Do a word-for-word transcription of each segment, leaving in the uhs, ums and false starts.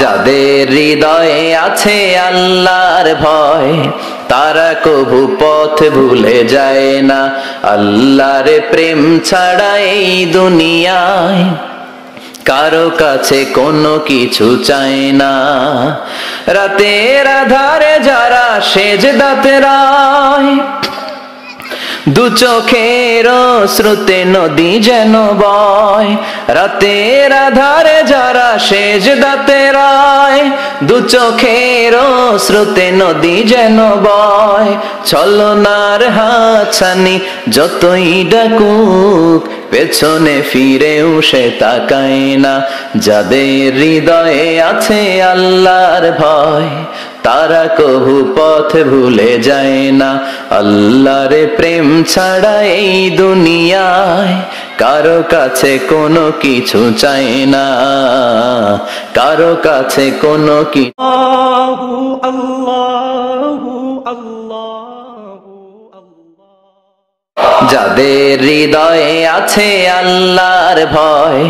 যাদের হৃদয়ে আছে আল্লাহর ভয় তারা কবু পথ ভুলে যায় না। আল্লাহর প্রেম ছাড়া এই দুনিয়ায় কারো কাছে কোনো কিছু চায় না। রাতের আধারে যারা সেজদাতে রায় দু চোখের স্রোতে নদী যেন বয়। রাতের আধারে যারা সেজদাতে রায় দু চোখের স্রোতে নদী যেন বয়। ছলনার হাতছানি যতই ডাকুক পেছনে ফিরেও সে তাকায় না। যাদের হৃদয়ে আছে আল্লাহর ভয় তারা কবু পথ ভুলে যায় না। আল্লাহর প্রেম ছাড়া এই দুনিয়ায় কারো কাছে কোনো কিছু চায় না, কারো কাছে কোনো কিছু। আল্লাহু আল্লাহু আল্লাহু। যাদের হৃদয়ে আছে আল্লাহর ভয়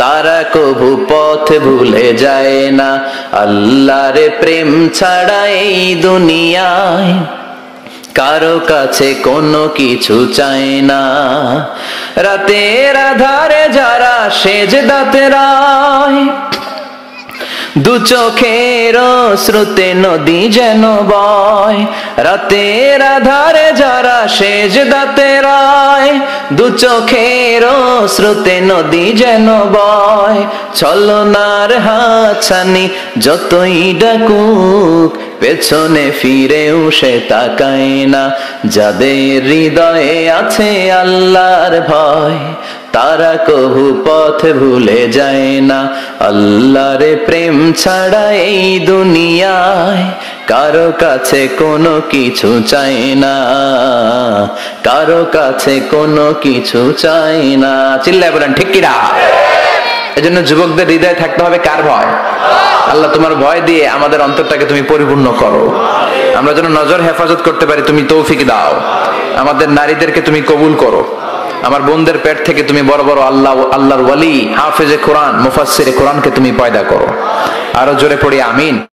তারা কবু পথ ভুলে যায় না। আল্লাহর প্রেম ছাড়া এই দুনিয়ায় কারো কাছে কোনো কিছু চায় না। রাতের আধারে যারা সেজদাতে রায় দু চোখের স্রোতে নদী যেন বয়। রাতের আধারে যারা সেজদাতে রায় দু চোখের স্রোতে নদী যেন বয়। ছলনার হাতছানি যতই ডাকুক পেছনে ফিরেও সে তাকায় না। যাদের হৃদয়ে আছে আল্লাহর ভয় তারা কবু পথ ভুলে যায় না। আল্লাহর প্রেম ছাড়া এই দুনিয়ায় কারো কাছে কোনো কিছু চাই না, কারো কাছে কোনো কিছু চাই না। চিল্লায় বলেন ঠিক কি না? এজন্য যুবকদের হৃদয়ে থাকতে হবে কার ভয়? আল্লাহ, তোমার ভয় দিয়ে আমাদের অন্তরটাকে তুমি পরিপূর্ণ করো। আমরা যেন নজর হেফাজত করতে পারি তুমি তৌফিক দাও। আমাদের নারীদেরকে তুমি কবুল করো। আমার বোনদের পেট থেকে তুমি বড় বড় আল্লাহ আল্লাহর ওয়ালি, হাফেজে কোরআন, মুফাসসিরে কোরআনকে তুমি পয়দা করো। আরো জোরে পড়ি আমিন।